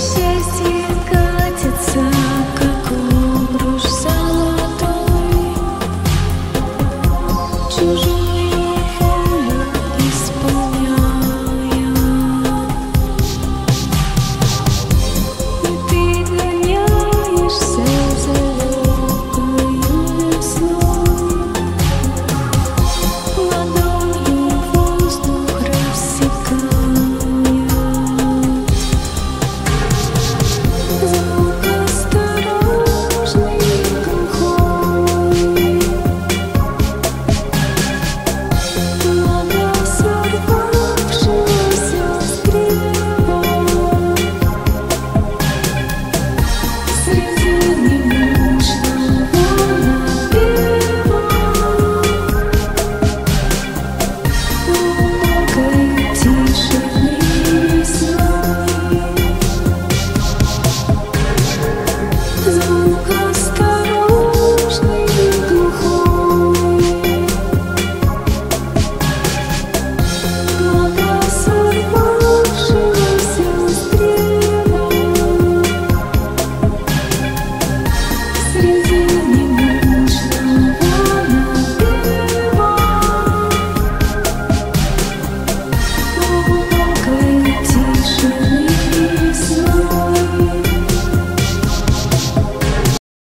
счастье.